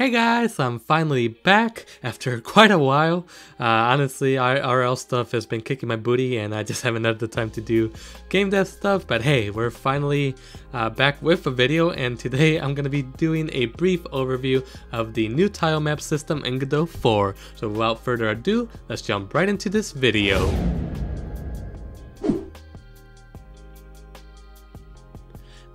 Hey guys, I'm finally back after quite a while. Honestly, IRL stuff has been kicking my booty and I just haven't had the time to do game dev stuff, but hey, we're finally back with a video, and today I'm going to be doing a brief overview of the new tile map system in Godot 4. So without further ado, let's jump right into this video.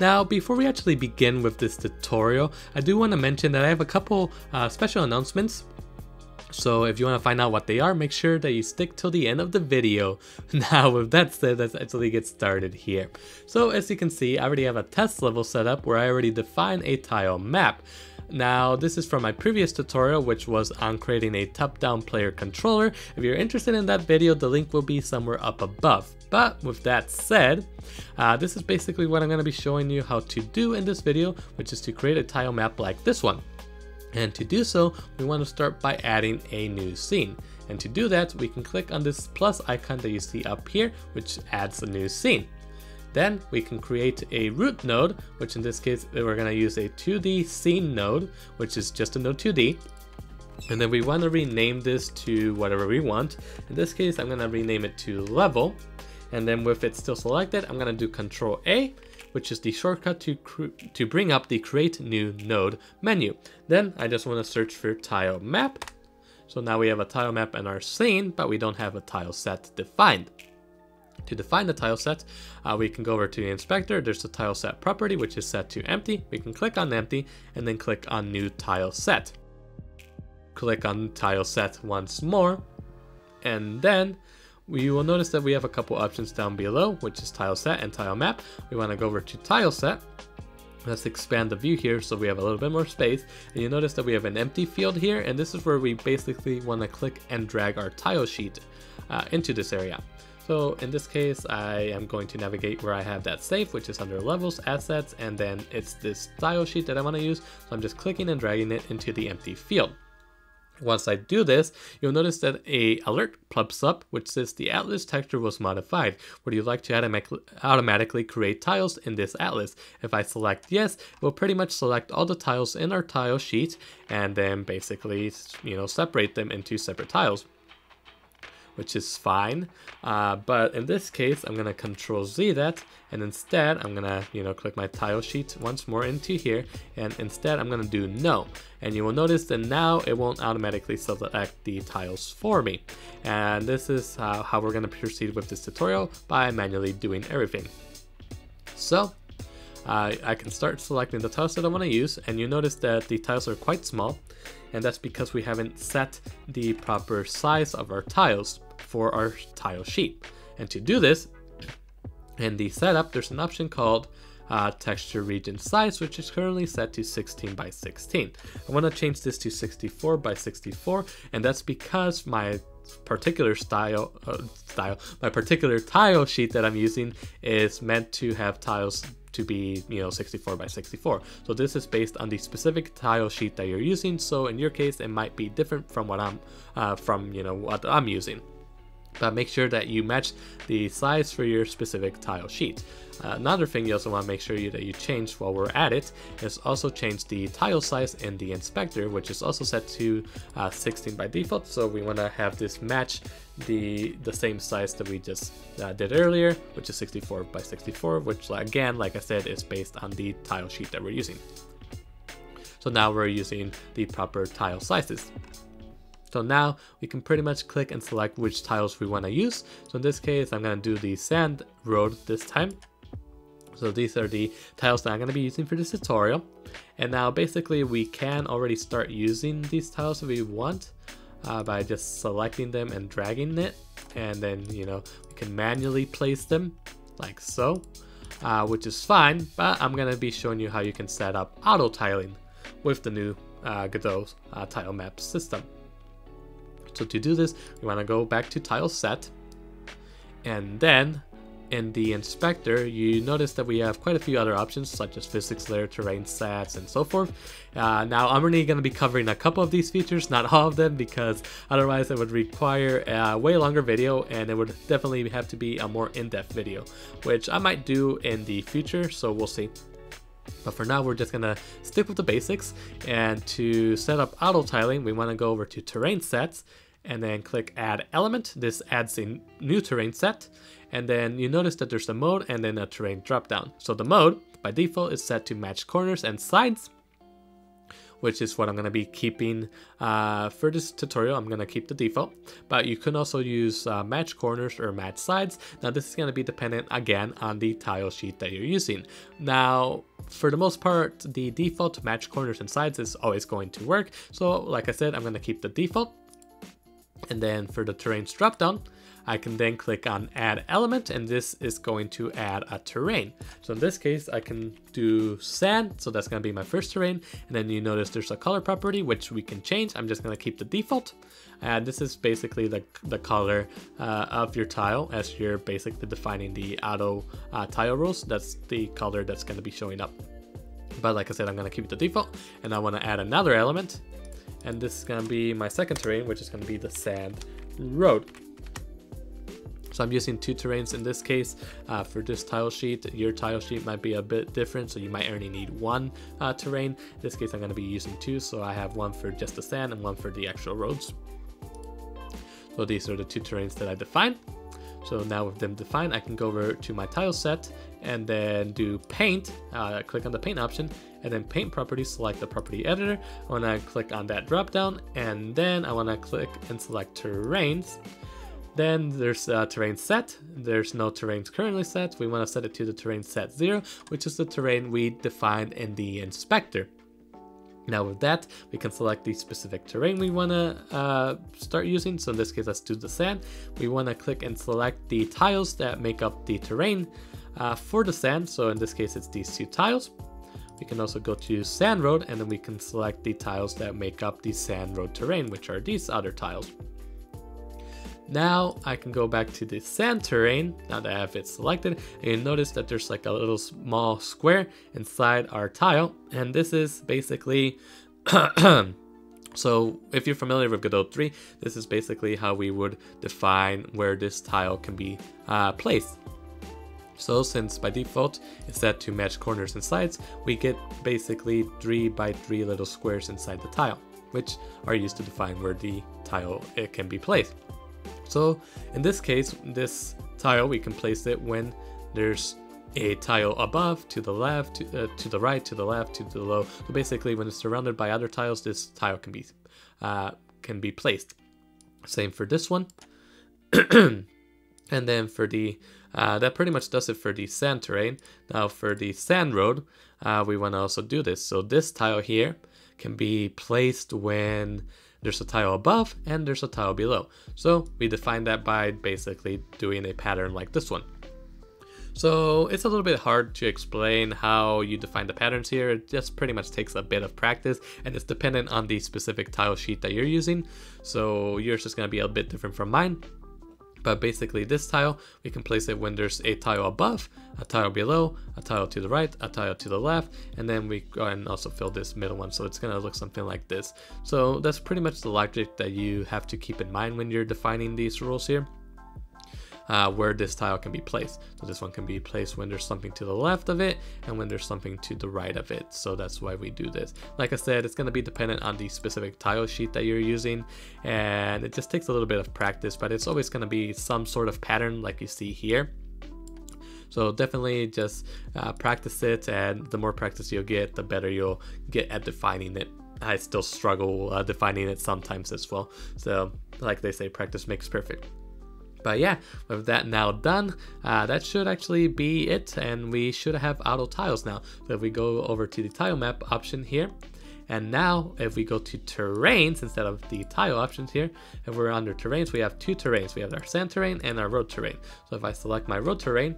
Now, before we actually begin with this tutorial, I do want to mention that I have a couple special announcements. So if you want to find out what they are, make sure that you stick till the end of the video. Now with that said, let's actually get started here. So as you can see, I already have a test level set up where I already define a tile map. Now this is from my previous tutorial, which was on creating a top-down player controller. If you're interested in that video, the link will be somewhere up above. But with that said, this is basically what I'm going to be showing you how to do in this video, which is to create a tile map like this one. And to do so, we want to start by adding a new scene. And to do that, we can click on this plus icon that you see up here, which adds a new scene. Then we can create a root node, which in this case, we're going to use a 2D scene node, which is just a node 2D. And then we want to rename this to whatever we want. In this case, I'm going to rename it to level. And then with it still selected, I'm going to do Control A, which is the shortcut to bring up the create new node menu. Then I just want to search for tile map. So now we have a tile map in our scene, but we don't have a tile set defined. To define the tile set, we can go over to the inspector. There's the tile set property, which is set to empty. We can click on empty and then click on new tile set. Click on tile set once more, and then you will notice that we have a couple options down below, which is tile set and tile map. We want to go over to tile set. Let's expand the view here so we have a little bit more space. And you notice that we have an empty field here, and this is where we basically want to click and drag our tile sheet into this area. So in this case, I am going to navigate where I have that saved, which is under levels, assets, and then it's this tile sheet that I want to use. So I'm just clicking and dragging it into the empty field. Once I do this, you'll notice that a alert pops up, which says the atlas texture was modified. Would you like to automatically create tiles in this atlas? If I select yes, it will pretty much select all the tiles in our tile sheet and then basically, you know, separate them into separate tiles, which is fine. But in this case, I'm going to Control Z that, and instead I'm going to, you know, click my tile sheet once more into here, and instead I'm going to do no. And you will notice that now it won't automatically select the tiles for me. And this is how we're going to proceed with this tutorial, by manually doing everything. So I can start selecting the tiles that I want to use, and you notice that the tiles are quite small, and that's because we haven't set the proper size of our tiles for our tile sheet. And to do this, in the setup, there's an option called texture region size, which is currently set to 16 by 16. I want to change this to 64 by 64, and that's because my particular tile sheet that I'm using is meant to have tiles to be, you know, 64 by 64. So this is based on the specific tile sheet that you're using. So in your case, it might be different from what I'm, you know, what I'm using. But make sure that you match the size for your specific tile sheet. Another thing you also want to make sure that you change while we're at it is also change the tile size in the inspector, which is also set to 16 by default. So we want to have this match the same size that we just did earlier, which is 64 by 64, which again, like I said, is based on the tile sheet that we're using. So now we're using the proper tile sizes. So now we can pretty much click and select which tiles we want to use. So in this case, I'm going to do the sand road this time. So these are the tiles that I'm going to be using for this tutorial. And now basically we can already start using these tiles if we want by just selecting them and dragging it. And then, you know, we can manually place them like so, which is fine. But I'm going to be showing you how you can set up auto tiling with the new Godot tile map system. So to do this, we want to go back to tile set, and then in the inspector, you notice that we have quite a few other options such as physics layer, terrain sets, and so forth. Now I'm really going to be covering a couple of these features, not all of them, because otherwise it would require a way longer video, and it would definitely have to be a more in-depth video, which I might do in the future, so we'll see. But for now, we're just gonna stick with the basics. And to set up auto tiling, we wanna go over to terrain sets and then click add element. This adds a new terrain set. And then you notice that there's a mode and then a terrain dropdown. So the mode by default is set to match corners and sides, which is what I'm going to be keeping for this tutorial. I'm going to keep the default, but you can also use match corners or match sides. Now this is going to be dependent again on the tile sheet that you're using. Now for the most part, the default match corners and sides is always going to work. So like I said, I'm going to keep the default. And then for the terrain dropdown, I can then click on add element, and this is going to add a terrain. So in this case, I can do sand. So that's going to be my first terrain. And then you notice there's a color property, which we can change. I'm just going to keep the default. And this is basically the color of your tile as you're basically defining the auto tile rules. That's the color that's going to be showing up. But like I said, I'm going to keep the default, and I want to add another element. And this is going to be my second terrain, which is going to be the sand road. So I'm using two terrains in this case for this tile sheet. Your tile sheet might be a bit different, so you might only need one terrain. In this case, I'm going to be using two, so I have one for just the sand and one for the actual roads. So these are the two terrains that I defined. So now with them defined, I can go over to my tile set and then do paint, click on the paint option, and then paint properties, select the property editor. I want to click on that dropdown, and then I want to click and select terrains. Then there's a terrain set. There's no terrains currently set. We want to set it to the terrain set 0, which is the terrain we defined in the inspector. Now with that, we can select the specific terrain we want to start using. So in this case, let's do the sand. We want to click and select the tiles that make up the terrain for the sand. So in this case, it's these two tiles. We can also go to sand road, and then we can select the tiles that make up the sand road terrain, which are these other tiles. Now I can go back to the sand terrain now that I have it selected, and you notice that there's like a little small square inside our tile, and this is basically so if you're familiar with Godot 3, this is basically how we would define where this tile can be placed. So since by default it's set to match corners and sides, we get basically 3 by 3 little squares inside the tile, which are used to define where the tile can be placed. So in this case, this tile, we can place it when there's a tile above, to the left, to the right, to the left, to the low. So basically when it's surrounded by other tiles, this tile can be placed. Same for this one. And then for the, that pretty much does it for the sand terrain. Now for the sand road, we want to also do this. So this tile here can be placed when there's a tile above and there's a tile below. So we define that by basically doing a pattern like this one. So it's a little bit hard to explain how you define the patterns here. It just pretty much takes a bit of practice, and it's dependent on the specific tile sheet that you're using. So yours is going to be a bit different from mine. But basically this tile, we can place it when there's a tile above, a tile below, a tile to the right, a tile to the left, and then we go and also fill this middle one. So it's gonna look something like this. So that's pretty much the logic that you have to keep in mind when you're defining these rules here, where this tile can be placed. So this one can be placed when there's something to the left of it and when there's something to the right of it. So that's why we do this. Like I said, it's gonna be dependent on the specific tile sheet that you're using, and it just takes a little bit of practice, but it's always gonna be some sort of pattern like you see here. So definitely just practice it, and the more practice you'll get, the better you'll get at defining it. I still struggle defining it sometimes as well. So like they say, practice makes perfect. But yeah, with that now done, that should actually be it, and we should have auto tiles now. So if we go over to the tile map option here, and now if we go to terrains instead of the tile options here, and we're under terrains, we have two terrains. We have our sand terrain and our road terrain. So if I select my road terrain,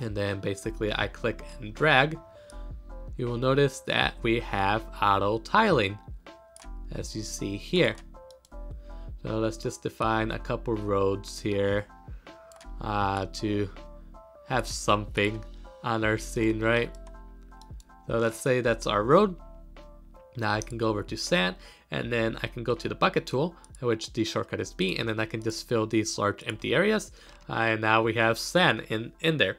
and then basically I click and drag, you will notice that we have auto tiling, as you see here. So let's just define a couple roads here to have something on our scene, right? So let's say that's our road. Now I can go over to sand, and then I can go to the bucket tool, which the shortcut is B, and then I can just fill these large empty areas. And now we have sand in there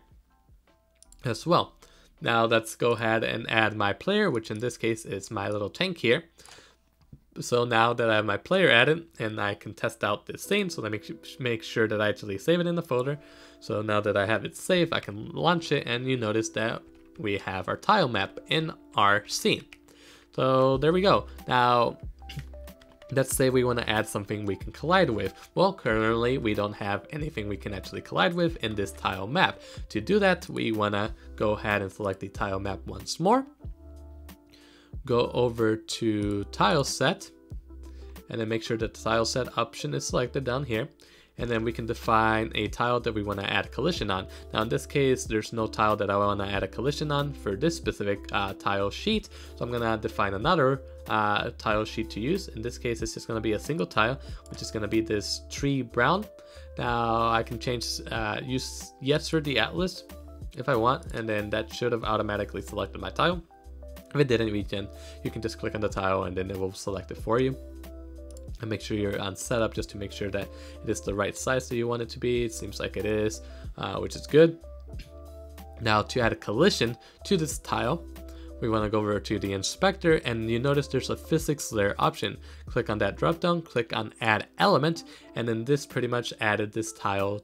as well. Now let's go ahead and add my player, which in this case is my little tank here. So now that I have my player added, and I can test out this theme, so let me make sure that I actually save it in the folder. So now that I have it saved, I can launch it, and you notice that we have our tile map in our scene. So there we go. Now, let's say we want to add something we can collide with. Well, currently we don't have anything we can actually collide with in this tile map. To do that, we want to go ahead and select the tile map once more. Go over to tile set, and then make sure that the tile set option is selected down here. And then we can define a tile that we want to add collision on. Now in this case, there's no tile that I want to add a collision on for this specific tile sheet. So I'm going to define another tile sheet to use. In this case, it's just going to be a single tile, which is going to be this tree brown. Now I can change use yes for the atlas if I want, and then that should have automatically selected my tile. If it didn't, you can just click on the tile and then it will select it for you. And make sure you're on setup just to make sure that it is the right size that you want it to be. It seems like it is, which is good. Now to add a collision to this tile, we want to go over to the inspector, and you notice there's a physics layer option. Click on that dropdown, click on add element, and then this pretty much added this tile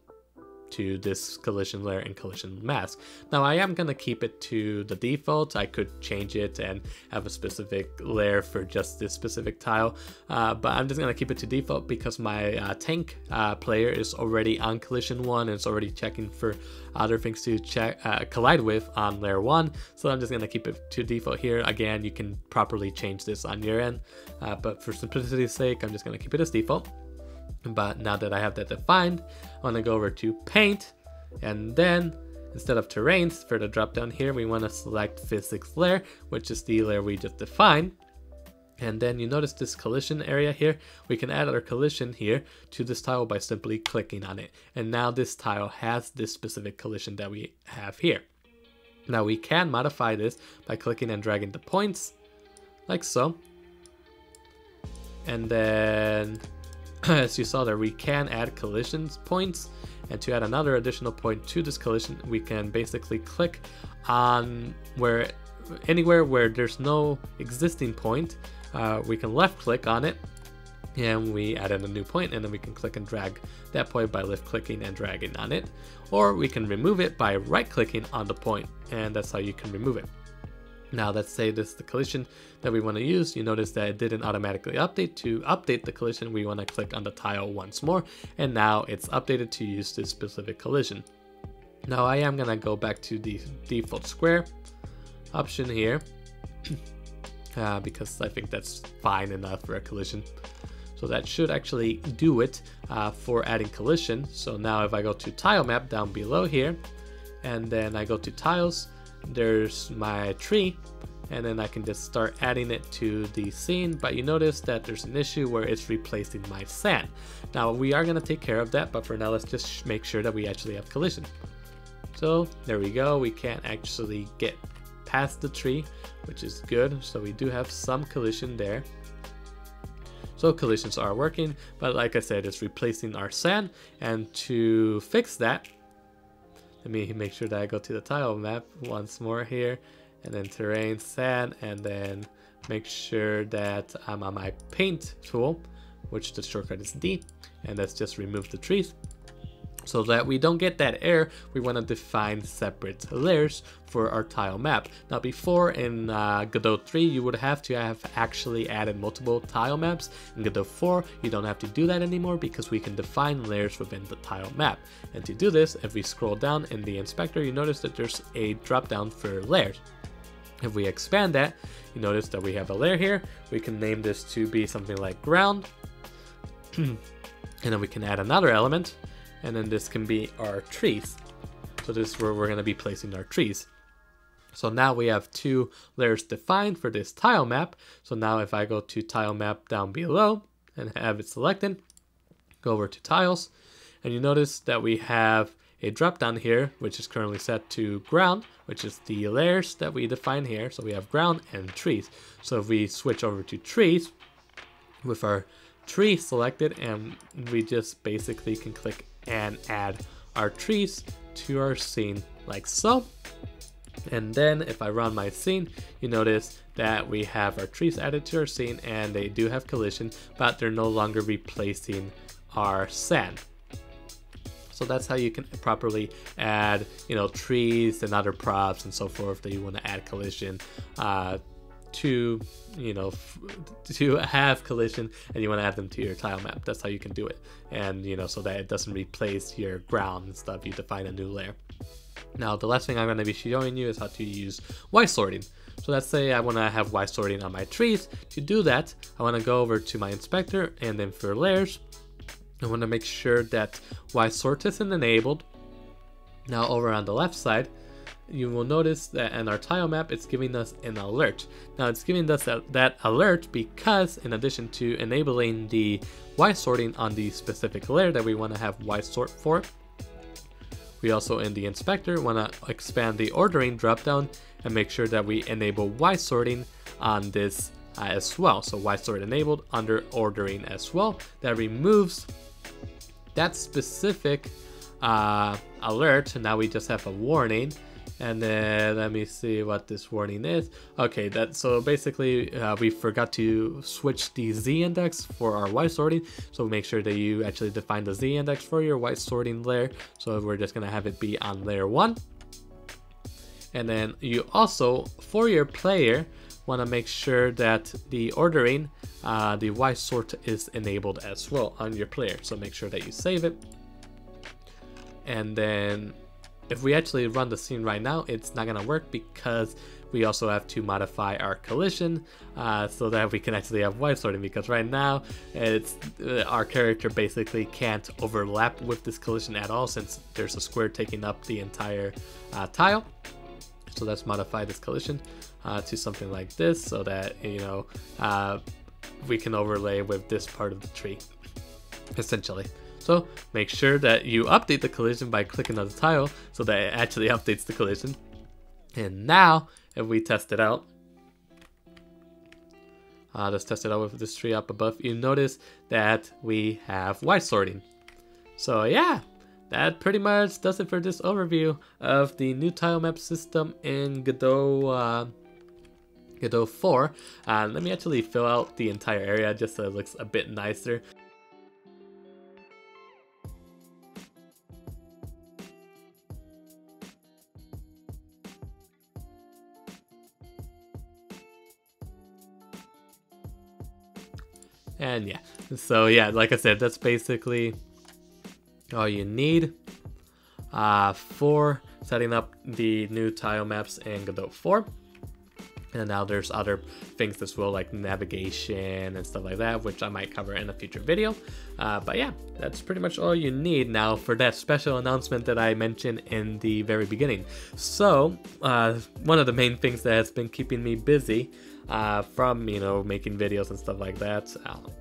to this collision layer and collision mask. Now I am going to keep it to the default. I could change it and have a specific layer for just this specific tile, but I'm just going to keep it to default because my tank player is already on collision one, and it's already checking for other things to check collide with on layer one. So I'm just going to keep it to default here. Again, you can properly change this on your end, but for simplicity's sake, I'm just going to keep it as default. But now that I have that defined, I want to go over to paint, and then instead of terrains, for the drop down here, we want to select physics layer, which is the layer we just defined. And then you notice this collision area here, we can add our collision here to this tile by simply clicking on it, and now this tile has this specific collision that we have here. Now we can modify this by clicking and dragging the points like so, and then as you saw there, we can add collision points, and to add another additional point to this collision, we can basically click on where anywhere where there's no existing point. We can left click on it, and we added a new point, and then we can click and drag that point by left clicking and dragging on it, or we can remove it by right clicking on the point, and that's how you can remove it. Now let's say this is the collision that we want to use. You notice that it didn't automatically update. To update the collision, we want to click on the tile once more, and now it's updated to use this specific collision. Now I am going to go back to the default square option here because I think that's fine enough for a collision. So that should actually do it for adding collision. So now if I go to tile map down below here, and then I go to tiles, there's my tree, and then I can just start adding it to the scene. But you notice that there's an issue where it's replacing my sand. Now we are going to take care of that, but for now let's just make sure that we actually have collision. So there we go, we can't actually get past the tree, which is good. So we do have some collision there. So collisions are working, but like I said, it's replacing our sand. And to fix that, let me make sure that I go to the tile map once more here, and then terrain, sand, and then make sure that I'm on my paint tool, which the shortcut is D, and let's just remove the trees. So that we don't get that error, we want to define separate layers for our tile map. Now before in Godot 3, you would have to have actually added multiple tile maps. In Godot 4, you don't have to do that anymore because we can define layers within the tile map. And to do this, if we scroll down in the inspector, you notice that there's a drop down for layers. If we expand that, you notice that we have a layer here. We can name this to be something like ground, and then we can add another element. And then this can be our trees. So this is where we're going to be placing our trees. So now we have two layers defined for this tile map. So now if I go to tile map down below and have it selected, go over to tiles, and you notice that we have a drop down here, which is currently set to ground, which is the layers that we define here. So we have ground and trees. So if we switch over to trees with our tree selected, and we just basically can click and add our trees to our scene like so, And then if I run my scene, you notice that we have our trees added to our scene, and they do have collision, but they're no longer replacing our sand. So that's how you can properly add, you know, trees and other props and so forth that you want to add collision to, you know, to have collision, and you want to add them to your tile map. That's how you can do it. And, you know, so that it doesn't replace your ground and stuff, you define a new layer. Now, the last thing I'm going to be showing you is how to use Y sorting. So let's say I want to have Y sorting on my trees. To do that, I want to go over to my inspector, and then for layers, I want to make sure that Y sort isn't enabled. Now over on the left side, you will notice that in our tile map, it's giving us an alert. Now it's giving us that alert because in addition to enabling the Y sorting on the specific layer that we want to have Y sort for, we also in the inspector want to expand the ordering dropdown and make sure that we enable Y sorting on this as well. So Y sort enabled under ordering as well. That removes that specific alert. Now we just have a warning, and then let me see what this warning is. Okay, that, so basically we forgot to switch the Z index for our Y sorting, so make sure that you actually define the Z index for your Y sorting layer. So we're just gonna have it be on layer 1. And then you also, for your player, want to make sure that the ordering, the Y sort is enabled as well on your player. So make sure that you save it. And then if we actually run the scene right now, it's not going to work because we also have to modify our collision so that we can actually have Y sorting, because right now it's our character basically can't overlap with this collision at all since there's a square taking up the entire tile. So let's modify this collision to something like this so that, you know, we can overlay with this part of the tree, essentially. So make sure that you update the collision by clicking on the tile so that it actually updates the collision. And now if we test it out, let's test it out with this tree up above, you notice that we have Y sorting. So yeah. That pretty much does it for this overview of the new tile map system in Godot, Godot 4. Let me actually fill out the entire area just so it looks a bit nicer. And yeah, so yeah, like I said, that's basically all you need for setting up the new tile maps in Godot 4. And now there's other things as well, like navigation and stuff like that, which I might cover in a future video. But yeah, that's pretty much all you need. Now for that special announcement that I mentioned in the very beginning. So one of the main things that has been keeping me busy from, you know, making videos and stuff like that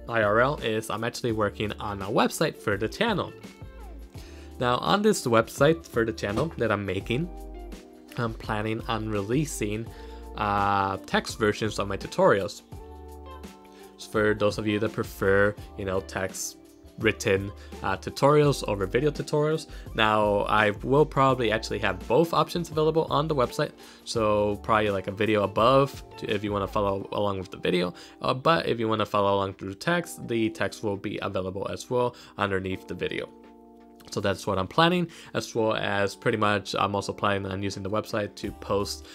IRL is I'm actually working on a website for the channel. Now on this website for the channel that I'm making, I'm planning on releasing text versions of my tutorials. So for those of you that prefer, you know, text written tutorials over video tutorials, now I will probably actually have both options available on the website. So probably like a video above if you want to follow along with the video, but if you want to follow along through text, the text will be available as well underneath the video. So that's what I'm planning, as well as pretty much I'm also planning on using the website to post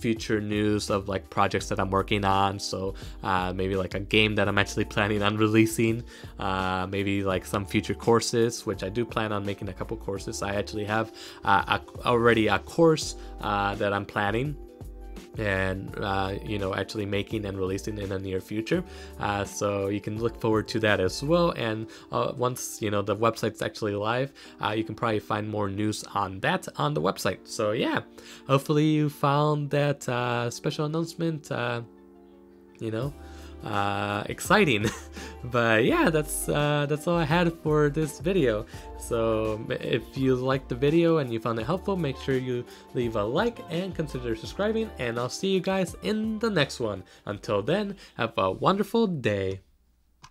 future news of like projects that I'm working on. So maybe like a game that I'm actually planning on releasing, maybe like some future courses, which I do plan on making a couple courses. I actually have already a course that I'm planning and you know, actually making and releasing in the near future, so you can look forward to that as well. And once, you know, the website's actually live, you can probably find more news on that on the website. So yeah, hopefully you found that special announcement you know, exciting. But yeah, that's all I had for this video. So if you liked the video and you found it helpful, make sure you leave a like and consider subscribing, and I'll see you guys in the next one. Until then, have a wonderful day.